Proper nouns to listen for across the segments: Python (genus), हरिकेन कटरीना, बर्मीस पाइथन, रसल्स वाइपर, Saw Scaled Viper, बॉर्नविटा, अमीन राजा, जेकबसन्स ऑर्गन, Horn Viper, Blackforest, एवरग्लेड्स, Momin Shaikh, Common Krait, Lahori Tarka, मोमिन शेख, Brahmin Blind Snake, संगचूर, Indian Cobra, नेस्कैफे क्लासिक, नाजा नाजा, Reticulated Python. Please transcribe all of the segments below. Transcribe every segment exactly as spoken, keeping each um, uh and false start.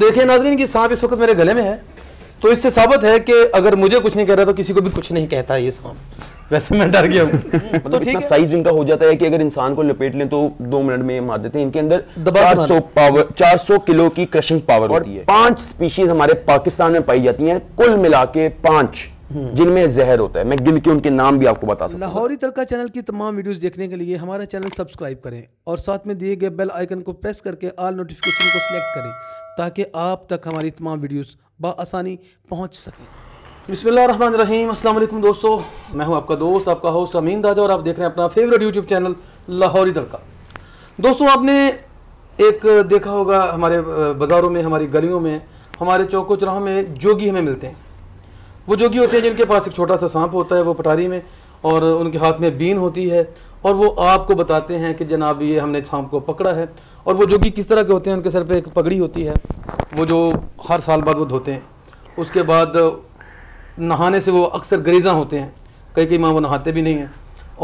देखें नाजरीन कि सांप इस वक्त मेरे गले में है, तो इससे साबित है कि अगर मुझे कुछ नहीं कह रहा तो किसी को भी कुछ नहीं कहता है ये सांप। वैसे मैं डर गया हूँ। मतलब तो इतना साइज इनका हो जाता है कि अगर इंसान को लपेट लें तो दो मिनट में मार देते हैं। इनके अंदर चार सौ पावर, चार सौ किलो की क्रशिंग पावर होती है। पांच स्पीशीज हमारे पाकिस्तान में पाई जाती हैं, कुल मिला के पांच, जिनमें जहर होता है। मैं गिन के उनके नाम भी आपको बता सकता हूँ। लाहौरी तड़का चैनल की तमाम वीडियोस देखने के लिए हमारा चैनल सब्सक्राइब करें और साथ में दिए गए बेल आइकन को प्रेस करके ऑल नोटिफिकेशन को सिलेक्ट करें ताकि आप तक हमारी तमाम वीडियोस बआसानी पहुँच सकें। बिस्मिल्लाहिर्रहमानिर्रहीम। अस्सलाम वालेकुम दोस्तों, मैं हूं आपका दोस्त आपका होस्ट अमीन राजा और आप देख रहे हैं अपना favourite YouTube channel Lahori Tadka. दोस्तों आपने एक देखा होगा हमारे बाज़ारों में, हमारी गलियों में, हमारे चौकों चौराहों में जोगी हमें मिलते हैं। वो जोगी होते हैं जिनके पास एक छोटा सा सांप होता है, वो पटारी में, और उनके हाथ में बीन होती है और वो आपको बताते हैं कि जनाब ये हमने सांप को पकड़ा है। और वो जोगी किस तरह के होते हैं, उनके सर पे एक पगड़ी होती है वो जो हर साल बाद वो धोते हैं। उसके बाद नहाने से वो अक्सर गरीज़ा होते हैं, कई कई माँ वो नहाते भी नहीं हैं,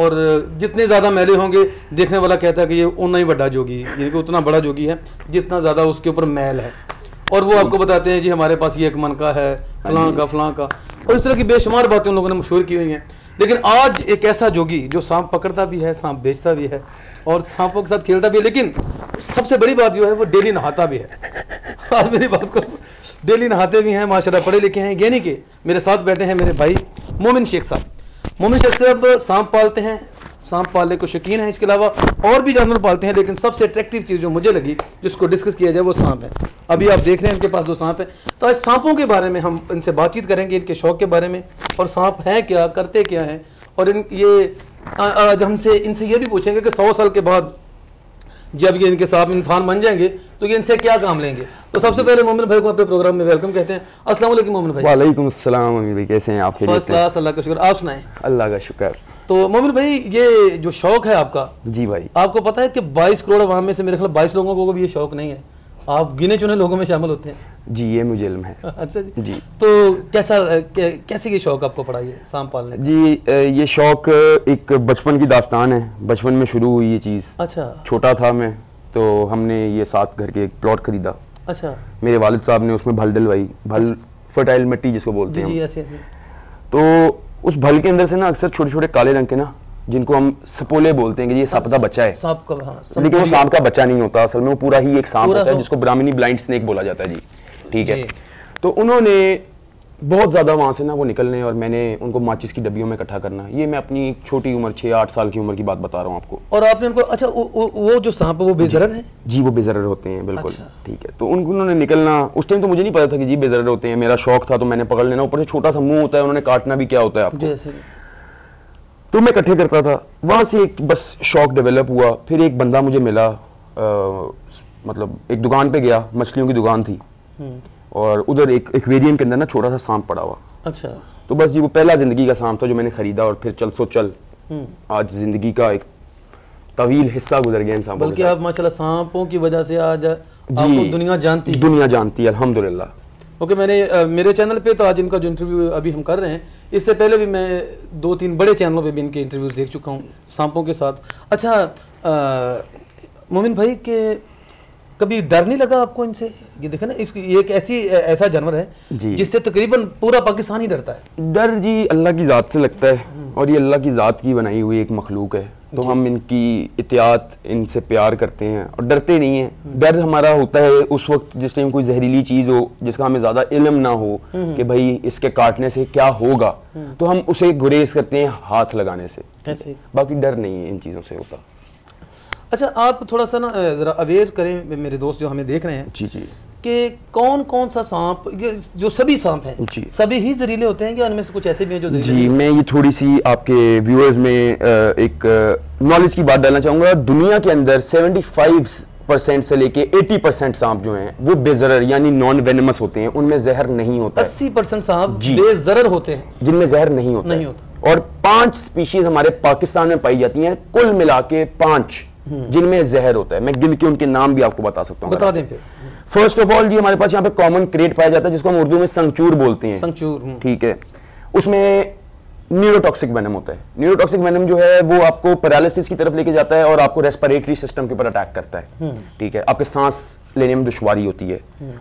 और जितने ज़्यादा मैले होंगे देखने वाला कहता है कि ये उतना ही बड़ा जोगी है, यानी कि उतना बड़ा जोगी है जितना ज़्यादा उसके ऊपर मैल है। और वो आपको बताते हैं जी हमारे पास ये एक मनका है, फलां का फलां का, और इस तरह की बेशुमार बातें उन लोगों ने मशहूर की हुई हैं। लेकिन आज एक ऐसा जोगी जो सांप पकड़ता भी है, सांप बेचता भी है और सांपों के साथ खेलता भी है, लेकिन सबसे बड़ी बात जो है वो डेली नहाता भी है। आज मेरी बात को डेली नहाते भी हैं, माशाल्लाह पढ़े लिखे हैं, यानी कि मेरे साथ बैठे हैं मेरे भाई मोमिन शेख साहब। मोमिन शेख साहब सांप पालते हैं, सांप पालने को शौकीन है, इसके अलावा और भी जानवर पालते हैं, लेकिन सबसे अट्रैक्टिव चीज़ जो मुझे लगी जिसको डिस्कस किया जाए वो सांप है। अभी आप देख रहे हैं इनके पास दो सांप है। तो आज सांपों के बारे में हम इनसे बातचीत करेंगे, इनके शौक़ के बारे में, और सांप हैं क्या, करते क्या हैं, और इन ये आज हमसे इनसे ये भी पूछेंगे कि सौ साल के बाद जब ये इनके साथ इंसान बन जाएंगे तो ये इनसे क्या काम लेंगे। तो सबसे पहले मोमिन भाई को अपने प्रोग्राम में वेलकम कहते हैं। अस्सलाम वालेकुम मोमिन भाई। वालेकुम अस्सलाम अमीन भाई, कैसे हैं आप? फर्स्ट क्लास, अल्लाह का शुक्र। आप सुनाएं? अल्लाह का शुक्र। तो मोमिन भाई ये जो शौक है आपका, जी भाई, आपको पता है कि बाईस करोड़ अवाम में से मेरे ख्याल बाईस लोगों को भी ये शौक नहीं है, आप गिने चुने लोगों में शामिल होते हैं। जी ये मुझे इल्म है। अच्छा जी, जी। तो कैसा कैसे ये शौक आपको पड़ा ये सांप पालने? जी ये शौक एक बचपन की दास्तान है, बचपन में शुरू हुई ये चीज़। अच्छा। छोटा था मैं तो हमने ये साथ घर के एक प्लॉट खरीदा। अच्छा। मेरे वालिद साहब ने उसमें भल डलवाई, भल फर्टाइल मिट्टी जिसको बोलते हैं। तो उस भल के अंदर से ना अक्सर छोटे छोटे काले रंग के ना, जिनको हम सपोले बोलते हैं कि ये सांप का बच्चा है, सांप का, हाँ, लेकिन वो सांप का बच्चा नहीं होता असल में, वो पूरा ही एक सांप होता है जिसको ब्राह्मणी ब्लाइंड स्नेक बोला जाता है। जी ठीक है। तो उन्होंने बहुत ज़्यादा वहाँ से ना वो निकलने, और मैंने उनको माचिस की डब्बियों में इकट्ठा करना, ये मैं अपनी छोटी उम्र छः आठ साल की उम्र की बात बता रहा हूँ आपको। और आपने उनको, अच्छा वो जो सांप है वो बेज़रर है? जी वो बेज़रर होते हैं बिल्कुल। ठीक है। तो उनको उन्होंने निकलना, उस टाइम तो मुझे नहीं पता था कि जी बेज़रर होते हैं, मेरा शौक था तो मैंने पकड़ लेना। ऊपर से छोटा सा मुँह होता है, उन्होंने काटना भी क्या होता है आपको, तो मैं इकट्ठे करता था। वहाँ से एक बस शौक डेवलप हुआ। फिर एक बंदा मुझे मिला, आ, मतलब एक दुकान पे गया, मछलियों की दुकान थी, और उधर एक एक्वेरियम के अंदर ना छोटा सा सांप पड़ा हुआ। अच्छा। तो बस जी वो पहला ज़िंदगी का सांप था जो मैंने ख़रीदा, और फिर चल सो चल आज ज़िंदगी का एक तवील हिस्सा गुजर गया इन सांपों के साथ। आप माशाल्लाह सांपों की वजह से आज जी दुनिया जानती है। दुनिया जानती है अल्हम्दुलिल्लाह। ओके okay, मैंने आ, मेरे चैनल पे तो आज इनका जो इंटरव्यू अभी हम कर रहे हैं, इससे पहले भी मैं दो तीन बड़े चैनलों पे भी इनके इंटरव्यूज देख चुका हूँ सांपों के साथ। अच्छा मोमिन भाई के कभी डर नहीं लगा आपको इनसे? ये देखें ना, इसकी ये एक ऐसी ऐसा जानवर है जिससे तकरीबन पूरा पाकिस्तान ही डरता है। डर जी अल्लाह की ज़ात से लगता है, और ये अल्लाह की ज़ात की बनाई हुई एक मखलूक है, तो हम इनकी इत्यात, इनसे प्यार करते हैं और डरते नहीं हैं। डर हमारा होता है उस वक्त जिस टाइम कोई जहरीली चीज़ हो जिसका हमें ज़्यादा इल्म ना हो कि भाई इसके काटने से क्या होगा, तो हम उसे गुरेज करते हैं हाथ लगाने से, बाकी डर नहीं है इन चीज़ों से होता। अच्छा आप थोड़ा सा ना ज़रा अवेयर करें मेरे दोस्त जो हमें देख रहे हैं जी जी कि कौन कौन सा सांप, जो सभी सांप हैं सभी ही जहरीले होते हैं या उनमें से कुछ ऐसे भी हैं जो जहरीले जी हैं? मैं ये थोड़ी सी आपके व्यूअर्स में एक नॉलेज की बात डालना चाहूँगा। दुनिया के अंदर पचहत्तर परसेंट से लेके अस्सी परसेंट सांप जो हैं वो बेजरर यानी नॉन वेनमस होते हैं, उनमें जहर नहीं होता। अस्सी परसेंट सांप बेजरर होते हैं जिनमें जहर नहीं होता, नहीं होता। और पांच स्पीशीज हमारे पाकिस्तान में पाई जाती हैं, कुल मिला के पांच, जिनमें जहर होता है। मैं गिन के उनके नाम भी आपको बता सकता हूँ। बता दें। फर्स्ट ऑफ ऑल जी हमारे पास यहाँ पे कॉमन क्रेट पाया जाता है जिसको हम उर्दू में संगचूर बोलते हैं। संगचूर। ठीक है। उसमें न्यूरोटॉक्सिक वेनम होता है। न्यूरोटॉक्सिक वेनम जो है वो आपको पैरालिसिस की तरफ लेके जाता है और आपको रेस्पिरेटरी सिस्टम के ऊपर अटैक करता है। ठीक है। आपके सांस लेने में दुश्वारी होती है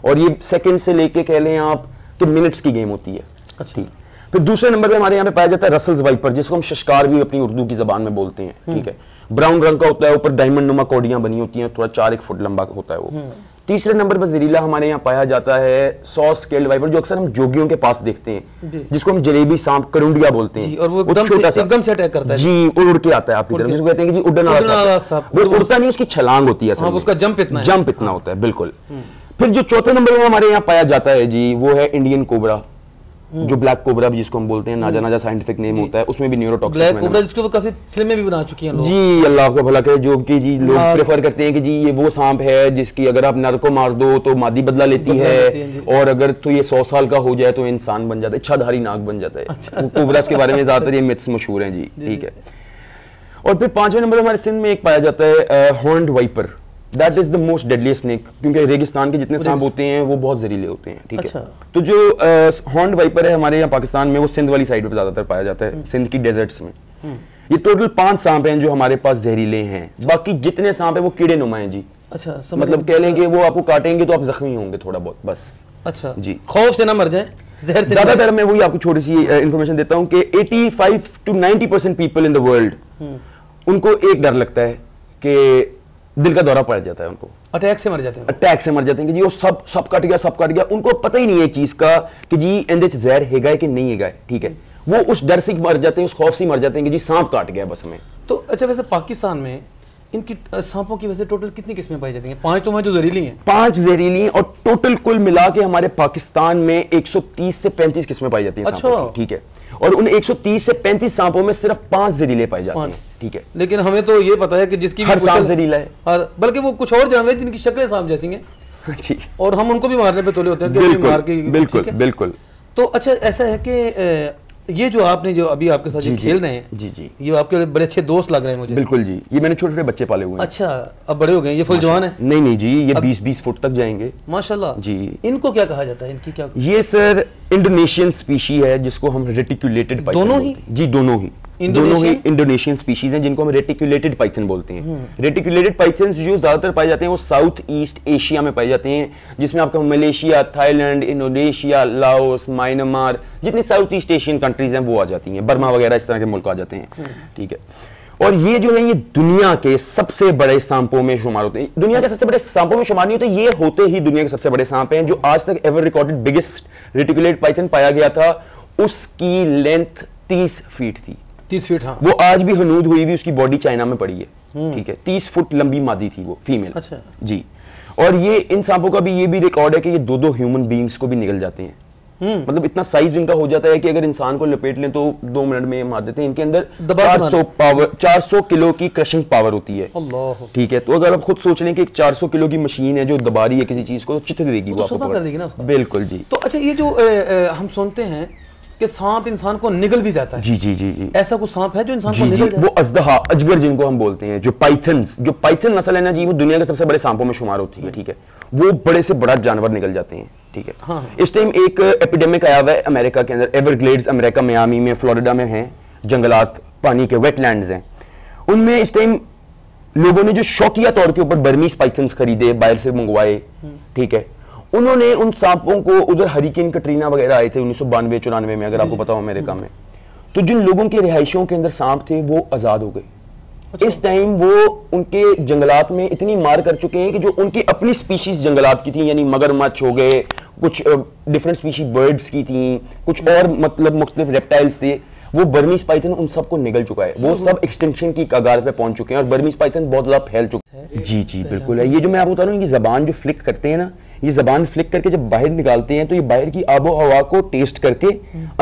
और ये सेकंड से लेके कह लें आप कि मिनट्स की गेम होती है। अच्छा, ठीक। फिर दूसरे नंबर पे हमारे यहाँ पे पाया जाता है रसल्स वाइपर, जिसको हम शशकार भी अपनी उर्दू की जबान में बोलते हैं। ठीक है, ब्राउन रंग का होता है, ऊपर डायमंड नुमा कौड़ियां बनी होती हैं, थोड़ा चार एक फुट लंबा होता है वो। तीसरे नंबर पर जहरीला हमारे यहाँ पाया जाता है सॉ स्केल्ड वाइपर, जो अक्सर हम जोगियों के पास देखते हैं, जिसको हम जलेबी सांप करुंडिया बोलते हैं। और वो एकदम से अटैक करता है जी, उड़ के आता है, आप जिसको कहते हैं कि जी उड़न वाला सांप। वो उड़ता नहीं, उसकी छलांग होती है, उसका जंप इतना जंप इतना होता है, बिल्कुल। फिर जो चौथे नंबर पर हमारे यहाँ पाया जाता है जी, वो है इंडियन कोबरा, जो ब्लैक कोबरा भी जिसको हम बोलते हैं, नाजा नाजा साइंटिफिक नेम होता है, उसमें भी न्यूरोटॉक्सिक ब्लैक कोबरा, जिसको काफी फिल्में भी बना चुकी हैं लोग जी, अल्लाह को भला करे, जो कि जी लोग प्रेफर करते हैं कि जी ये वो सांप है जिसकी अगर आप नर को मार दो तो मादी बदला लेती है, और अगर तो ये सौ साल का हो जाए तो इंसान बन जाता है, इच्छाधारी नाग बन जाता है। कोबरा के बारे में ज्यादातर ये मिथ्स मशहूर है जी। ठीक है, और फिर पांचवें नंबर हमारे सिंध में एक पाया जाता है horn viper, that is the most deadly snake, क्योंकि रेगिस्तान के जितने सांप होते हैं वो बहुत जहरीले होते हैं। ठीक है, अच्छा। तो जो हॉर्न uh, वाइपर है हमारे यहाँ पाकिस्तान में, वो सिंध वाली साइड पे ज्यादातर पाया जाता है, सिंध की डेजर्ट्स में। ये टोटल पांच सांप हैं जो हमारे पास जहरीले हैं, बाकी जितने सांप हैं वो कीड़े नुमा हैं जी। अच्छा, मतलब कह लेंगे वो आपको काटेंगे तो आप जख्मी होंगे थोड़ा बहुत, बस। अच्छा जी, खौफ से ना मर जाए। ज्यादातर मैं वही आपको छोटी सी इन्फॉर्मेशन देता हूँ कि eighty five to ninety percent people in the world, उनको एक डर लगता है कि दिल का दौरा पड़ जाता है, उनको अटैक से मर जाते हैं, अटैक से मर जाते हैं कि जी वो सब सब कट गया, सब कट गया। उनको पता ही नहीं है चीज का कि जी एंड जहर हैगा है कि नहीं हैगा है। ठीक है, वो उस डर से मर जाते हैं, उस खौफ से मर जाते हैं कि जी सांप काट गया बस हमें तो। अच्छा, वैसे पाकिस्तान में इनकी सांपों की वैसे टोटल कितनी किस्में पाई जाती हैं? पांच तो हैं जो जहरीली हैं, पांच जहरीली हैं, और टोटल कुल मिला के हमारे पाकिस्तान में एक सौ तीस से पैंतीस किस्में पाई जाती हैं। अच्छा, ठीक है, और उन एक सौ तीस से पैंतीस सांपों में सिर्फ पांच जहरीले पाए जाते हैं। ठीक है, लेकिन हमें तो ये पता है कि जिसकी हर सांप जहरीला है, और बल्कि वो कुछ और जानवर जिनकी शक्लें सांप जैसी हैं जी, और हम उनको भी मारने पे तुले होते हैं। बिल्कुल बिल्कुल बिल्कुल। तो अच्छा, ऐसा है कि ये जो आपने जो अभी आपके साथ ये खेल रहे हैं जी जी, ये आपके बड़े अच्छे दोस्त लग रहे हैं मुझे। बिल्कुल जी, ये मैंने छोटे छोटे बच्चे पाले हुए हैं। अच्छा, अब बड़े हो गए, ये फुल जवान है? नहीं नहीं जी, ये बीस बीस फुट तक जाएंगे माशाल्लाह जी। इनको क्या कहा जाता है, इनकी क्या? ये सर इंडोनेशियन स्पीशी है, जिसको हम रेटिकुलेटेड पाइथन दोनों ही जी दोनों ही दोनों ही इंडोनेशियन स्पीशीज हैं, जिनको हम रेटिकुलेटेड पाइथन बोलते हैं। रेटिकुलेटेड पाइथन जो ज्यादातर पाए जाते हैं वो साउथ ईस्ट एशिया में पाए जाते हैं, जिसमें आपका Malaysia, Thailand, Indonesia, Laos, Myanmar, जितनी साउथ ईस्ट एशियन कंट्रीज हैं वो आ जाती हैं, बर्मा वगैरह इस तरह के मुल्क आ जाते हैं। ठीक है, और ये जो है ये दुनिया के सबसे बड़े सांपों में शुमार होते हैं। दुनिया के सबसे बड़े सांपों में शुमार नहीं होते, ये होते ही दुनिया के सबसे बड़े सांप हैं। जो आज तक ever recorded biggest reticulated python पाया गया था, उसकी लेंथ तीस फीट थी। तीस फीट? हाँ, वो आज भी हनूद हुई हुई उसकी बॉडी चाइना में पड़ी है। ठीक है, तीस फुट लंबी मादी थी वो, फीमेल। अच्छा जी, और ये इन सांपों का भी ये भी रिकॉर्ड है कि ये दो दो ह्यूमन बींग्स को भी निगल जाते हैं। मतलब इतना साइज इनका हो जाता है कि अगर इंसान को लपेट लें तो दो मिनट में मार देते हैं। इनके अंदर चार सौ पावर चार सौ किलो की क्रशिंग पावर होती है। अल्लाह, ठीक है, तो अगर आप खुद सोच लें कि चार सौ किलो की मशीन है जो दबा रही है किसी चीज को, तो चित देगी वो आपको, कर देगी ना। बिल्कुल जी। तो अच्छा, ये जो हम सुनते हैं कि सांप इंसान को निगल भी जाता है जी जी जी जी, ऐसा कुछ सांप है जो इंसान को निगल जाता है? वो अजदहा, अजगर जिनको हम बोलते हैं, जो पाइथन्स, जो पाइथन नस्ल है ना जी, वो दुनिया के सबसे बड़े सांपों में शुमार होती है। ठीक है, वो बड़े से बड़ा जानवर निगल जाते हैं। ठीक है, हाँ। इस टाइम एक एपिडेमिक आया हुआ है अमेरिका के अंदर, एवरग्लेड्स, अमेरिका मियामी में, फ्लोरिडा में है, जंगलात, पानी के वेटलैंड्स हैं, उनमें इस टाइम लोगों ने जो शौकिया तौर के ऊपर बर्मीस पाइथन्स खरीदे, बाहर से मंगवाए। ठीक है, उन्होंने उन सांपों को उधर हरिकेन कटरीना वगैरह आए थे उन्नीस सौ बानवे चौरानवे में, अगर आपको पता हो अमेरिका में, तो जिन लोगों की रिहाइशों के अंदर सांप थे वो आजाद हो गए। अच्छा। इस टाइम वो उनके जंगलात में इतनी मार कर चुके हैं कि जो उनकी अपनी स्पीशीज जंगलात की थी, यानी मगरमच्छ हो गए, कुछ डिफरेंट स्पीशीज बर्ड्स की थी, कुछ और मतलब मुख्तलिफ रेप्टाइल्स थे, वो बर्मीस पाइथन उन सबको निगल चुका है, वो सब एक्सटेंशन की कगार पे पहुंच चुके हैं, और बर्मीस पाइथन बहुत ज्यादा फैल चुका है। जी जी बिल्कुल है। ये जो मैं आपको बता रहा हूँ, इनकी जबान जो फ्लिक करते हैं ना, ये जबान फ्लिक करके जब बाहर निकालते हैं तो ये बाहर की आबो हवा को टेस्ट करके,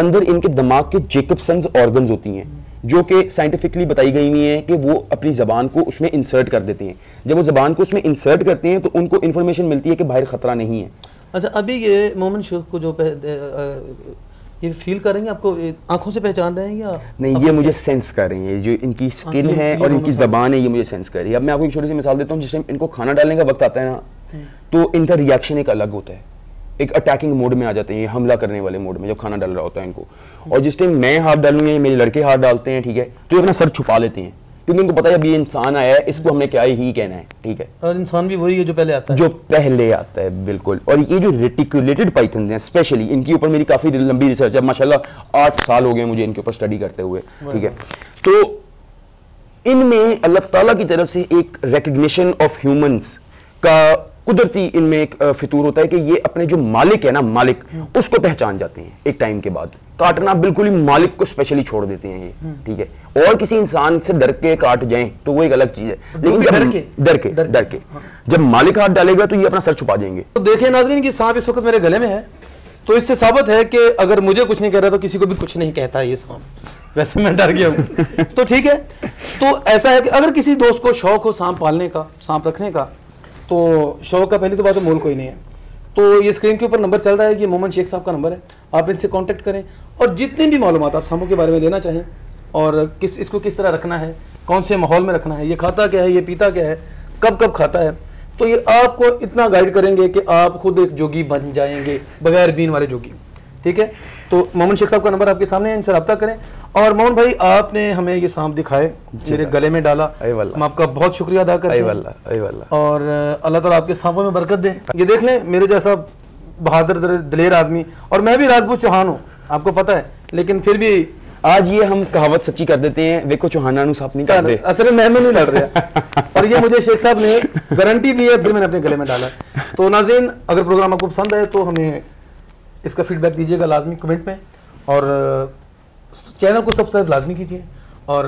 अंदर इनके दिमाग के जेकबसन्स ऑर्गन्स होती हैं, जो कि साइंटिफिकली बताई गई हुई है कि वो अपनी जबान को उसमें इंसर्ट कर देते हैं। जब वो जबान को उसमें इंसर्ट करते हैं तो उनको इन्फॉर्मेशन मिलती है कि बाहर खतरा नहीं है। अच्छा, अभी ये मोमिन शेख को जो ये फील कर रही हैं, आपको आंखों से पहचान रहे हैं या नहीं? ये मुझे सेंस कर रही हैं, जो इनकी स्किन है और इनकी जबान है, ये मुझे सेंस कर रही है। अब मैं आपको एक छोटी सी मिसाल देता हूँ। जिस टाइम इनको खाना डालने का वक्त आता है ना, तो इनका रिएक्शन एक अलग होता है, एक अटैकिंग मोड में आ जाते हैं, हमला करने वाले मोड में, जब खाना डाल रहा होता है इनको। और जिस टाइम मैं हाथ डालूंगा, मेरे लड़के हाथ डालते हैं, ठीक है, तो ये अपना सर छुपा लेते हैं। क्योंकि उनको पता है अब ये इंसान आया है, इसको हमने क्या ही कहना है, ठीक है। और इंसान भी वही है जो पहले आता है, जो पहले आता है, बिल्कुल। और ये जो रेटिकुलेटेड पाइथन हैं स्पेशली, इनके ऊपर मेरी काफ़ी लंबी रिसर्च है, माशाल्लाह आठ साल हो गए मुझे इनके ऊपर स्टडी करते हुए, ठीक है। तो इनमें अल्लाह ताला की तरफ से एक रिकग्निशन ऑफ ह्यूमंस का कुदरती इनमें एक फितूर होता है कि ये अपने जो मालिक है ना, मालिक उसको पहचान जाते हैं एक टाइम के बाद। काटना बिल्कुल ही मालिक को स्पेशली छोड़ देते हैं ये, ठीक है। और किसी इंसान से डर के काट जाएं तो वो एक अलग चीज है, लेकिन डर के डर के डर के जब मालिक हाथ डालेगा तो ये अपना सर छुपा देंगे। तो देखें नाज़रीन कि सांप इस वक्त मेरे गले में है, तो इससे साबित है कि अगर मुझे कुछ नहीं कह रहा तो किसी को भी कुछ नहीं कहता है ये सांप। वैसे मैं डर गया हूँ। तो ठीक है, तो ऐसा है कि अगर किसी दोस्त को शौक हो सांप पालने का, सांप रखने का, तो शौक का पहली तो बात तो मोल कोई नहीं है। तो ये स्क्रीन के ऊपर नंबर चल रहा है, ये मोमिन शेख साहब का नंबर है, आप इनसे कांटेक्ट करें और जितनी भी मालूमात आप सांपों के बारे में लेना चाहें और किस इसको किस तरह रखना है, कौन से माहौल में रखना है, ये खाता क्या है, ये पीता क्या है, कब कब खाता है, तो ये आपको इतना गाइड करेंगे कि आप खुद एक जोगी बन जाएंगे, बगैर बीन वाले जोगी, ठीक है। तो मोमिन शेख साहब का नंबर आपके सामने है, इनसे रब्ता करें। और मोमिन भाई, आपने हमें ये सांप दिखाए, मेरे गले में डाला, हम आपका बहुत शुक्रिया अदा करते हैं और अल्लाह ताला आपके सांपों में बरकत दे। ये देख लें, मेरे जैसा बहादुर दिलेर आदमी, और मैं भी राजपूत चौहान हूँ, आपको पता है, लेकिन फिर भी आज ये हम कहावत सच्ची कर देते हैं, देखो चौहानानु सांप नहीं काट रहे, असल में मैं नहीं लड़ रहा। और ये मुझे शेख साहब ने गारंटी दी है, फिर मैंने अपने गले में डाला। तो नाज़रीन, अगर प्रोग्राम आपको पसंद आए तो हमें इसका फीडबैक दीजिएगा लाजमी कमेंट में, और चैनल को सब्सक्राइब लाजमी कीजिए, और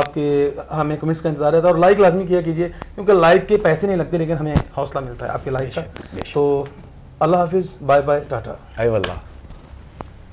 आपके हमें कमेंट्स का इंतजार रहता है, और लाइक लाजमी किया कीजिए, क्योंकि लाइक के पैसे नहीं लगते लेकिन हमें हौसला मिलता है आपके लाइक का। तो अल्लाह हाफिज़, बाय बाय, टाटा, आई वल्लाह।